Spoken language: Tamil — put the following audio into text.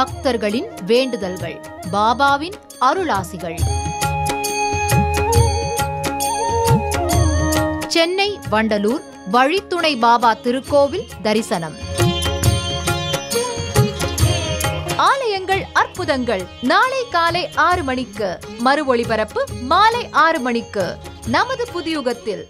பக்தர்களின் வேண்டுதல்கள், பாபாவின் அருளாசிகள். சென்னை வண்டலூர் வழித்துணை பாபா திருக்கோவில் தரிசனம். ஆலயங்கள் அற்புதங்கள் நாளை காலை 6 மணிக்கு, மறு ஒளிபரப்பு மாலை 6 மணிக்கு நமது புதியுகத்தில்.